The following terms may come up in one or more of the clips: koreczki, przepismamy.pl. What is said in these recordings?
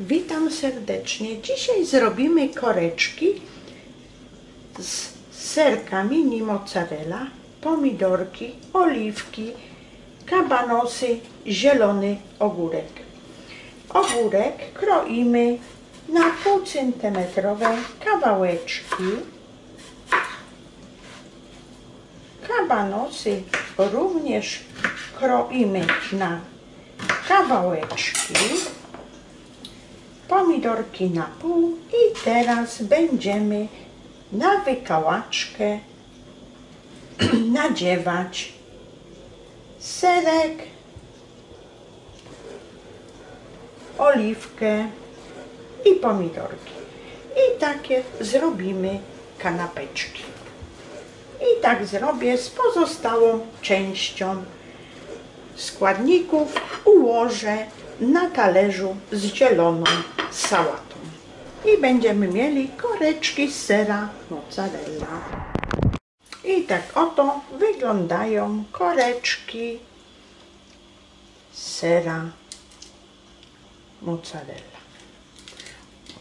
Witam serdecznie. Dzisiaj zrobimy koreczki z serka mini mozzarella, pomidorki, oliwki, kabanosy, zielony ogórek. Ogórek kroimy na półcentymetrowe kawałeczki. Kabanosy również kroimy na kawałeczki. Pomidorki na pół i teraz będziemy na wykałaczkę nadziewać serek, oliwkę i pomidorki. I takie zrobimy kanapeczki. I tak zrobię z pozostałą częścią składników. Ułożę na talerzu z zieloną sałatą. I będziemy mieli koreczki z sera mozzarella. I tak oto wyglądają koreczki z sera mozzarella.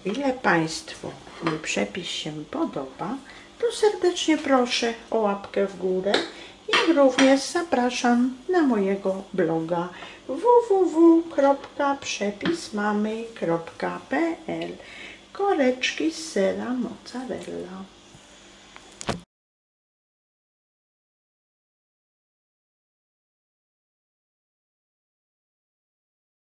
O ile Państwu mój przepis się podoba, to serdecznie proszę o łapkę w górę. I również zapraszam na mojego bloga www.przepismamy.pl. Koreczki z sera mozzarella.